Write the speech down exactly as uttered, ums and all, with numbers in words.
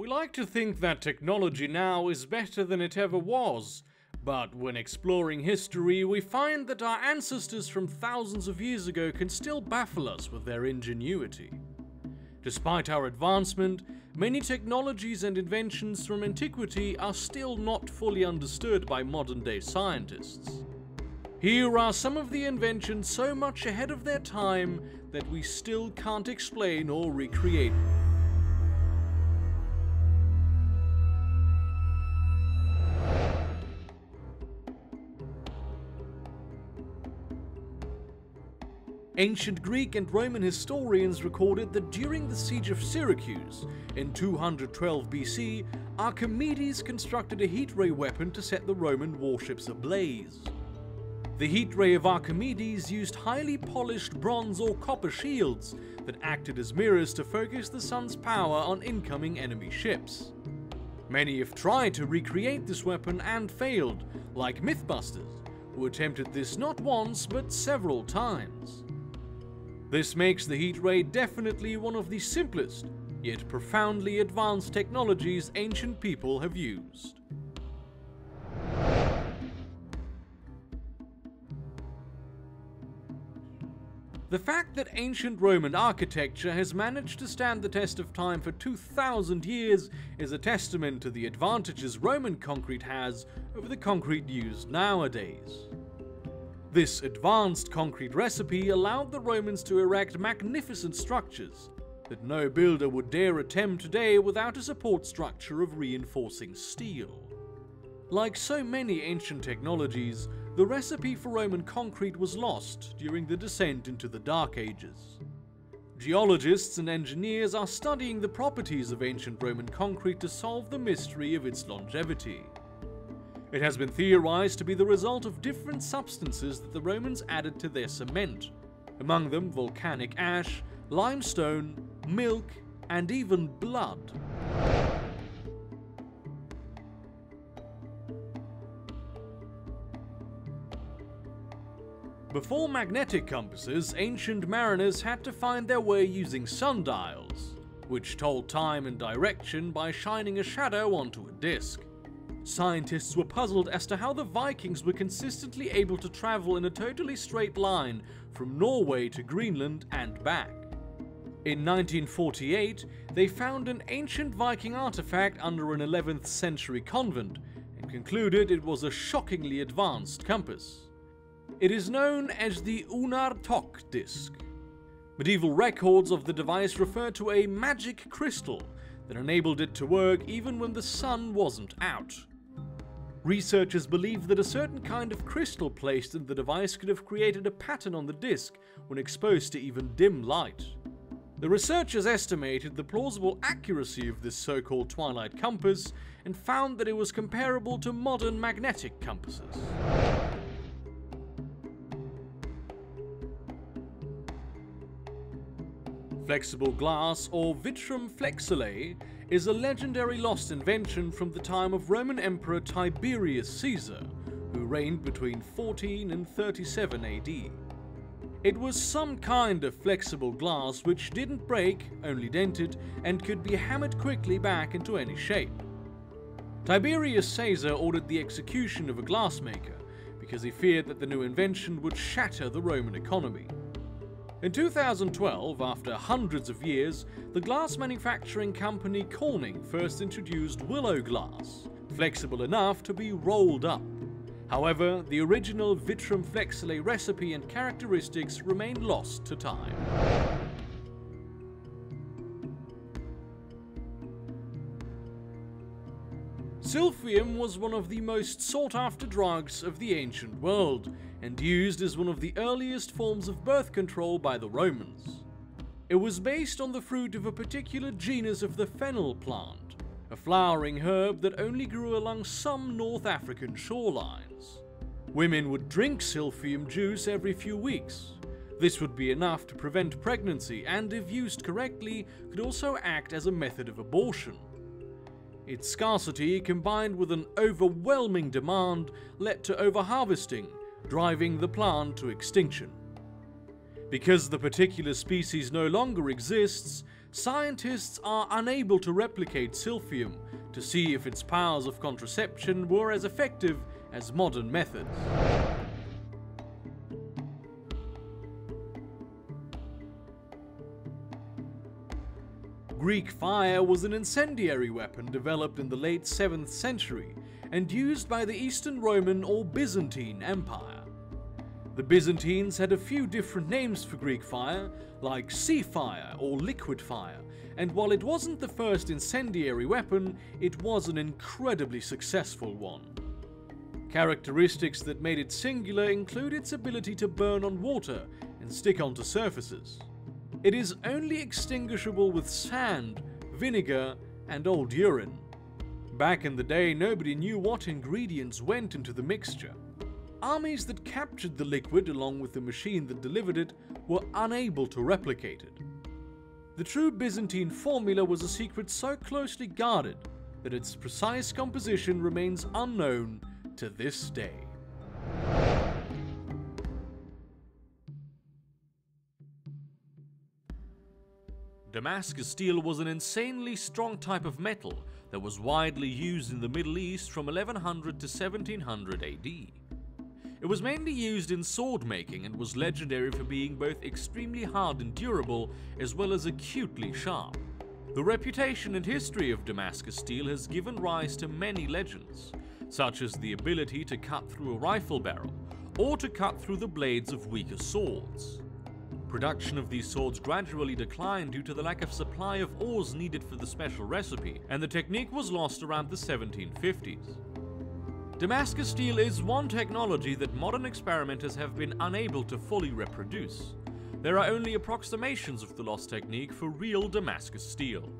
We like to think that technology now is better than it ever was, but when exploring history we find that our ancestors from thousands of years ago can still baffle us with their ingenuity. Despite our advancement, many technologies and inventions from antiquity are still not fully understood by modern-day scientists. Here are some of the inventions so much ahead of their time that we still can't explain or recreate. Ancient Greek and Roman historians recorded that during the siege of Syracuse, in two hundred twelve B C, Archimedes constructed a heat ray weapon to set the Roman warships ablaze. The heat ray of Archimedes used highly polished bronze or copper shields that acted as mirrors to focus the sun's power on incoming enemy ships. Many have tried to recreate this weapon and failed, like Mythbusters, who attempted this not once but several times. This makes the heat ray definitely one of the simplest, yet profoundly advanced technologies ancient people have used. The fact that ancient Roman architecture has managed to stand the test of time for two thousand years is a testament to the advantages Roman concrete has over the concrete used nowadays. This advanced concrete recipe allowed the Romans to erect magnificent structures that no builder would dare attempt today without a support structure of reinforcing steel. Like so many ancient technologies, the recipe for Roman concrete was lost during the descent into the Dark Ages. Geologists and engineers are studying the properties of ancient Roman concrete to solve the mystery of its longevity. It has been theorized to be the result of different substances that the Romans added to their cement, among them volcanic ash, limestone, milk, and even blood. Before magnetic compasses, ancient mariners had to find their way using sundials, which told time and direction by shining a shadow onto a disc. Scientists were puzzled as to how the Vikings were consistently able to travel in a totally straight line from Norway to Greenland and back. In nineteen forty-eight, they found an ancient Viking artifact under an eleventh century convent and concluded it was a shockingly advanced compass. It is known as the Unartok disc. Medieval records of the device refer to a magic crystal that enabled it to work even when the sun wasn't out. Researchers believe that a certain kind of crystal placed in the device could have created a pattern on the disc when exposed to even dim light. The researchers estimated the plausible accuracy of this so-called twilight compass and found that it was comparable to modern magnetic compasses. Flexible glass, or Vitrum Flexile, is a legendary lost invention from the time of Roman Emperor Tiberius Caesar, who reigned between fourteen and thirty-seven A D. It was some kind of flexible glass which didn't break, only dented, and could be hammered quickly back into any shape. Tiberius Caesar ordered the execution of a glassmaker because he feared that the new invention would shatter the Roman economy. In two thousand twelve, after hundreds of years, the glass manufacturing company Corning first introduced willow glass, flexible enough to be rolled up. However, the original Vitrum Flexile recipe and characteristics remain lost to time. Silphium was one of the most sought-after drugs of the ancient world, and used as one of the earliest forms of birth control by the Romans. It was based on the fruit of a particular genus of the fennel plant, a flowering herb that only grew along some North African shorelines. Women would drink silphium juice every few weeks. This would be enough to prevent pregnancy and, if used correctly, could also act as a method of abortion. Its scarcity, combined with an overwhelming demand, led to overharvesting, driving the plant to extinction. Because the particular species no longer exists, scientists are unable to replicate silphium to see if its powers of contraception were as effective as modern methods. Greek fire was an incendiary weapon developed in the late seventh century and used by the Eastern Roman or Byzantine Empire. The Byzantines had a few different names for Greek fire, like sea fire or liquid fire, and while it wasn't the first incendiary weapon, it was an incredibly successful one. Characteristics that made it singular include its ability to burn on water and stick onto surfaces. It is only extinguishable with sand, vinegar, and old urine. Back in the day, nobody knew what ingredients went into the mixture. Armies that captured the liquid along with the machine that delivered it were unable to replicate it. The true Byzantine formula was a secret so closely guarded that its precise composition remains unknown to this day. Damascus steel was an insanely strong type of metal that was widely used in the Middle East from eleven hundred to seventeen hundred A D. It was mainly used in sword making and was legendary for being both extremely hard and durable as well as acutely sharp. The reputation and history of Damascus steel has given rise to many legends, such as the ability to cut through a rifle barrel or to cut through the blades of weaker swords. Production of these swords gradually declined due to the lack of supply of ores needed for the special recipe, and the technique was lost around the seventeen fifties. Damascus steel is one technology that modern experimenters have been unable to fully reproduce. There are only approximations of the lost technique for real Damascus steel.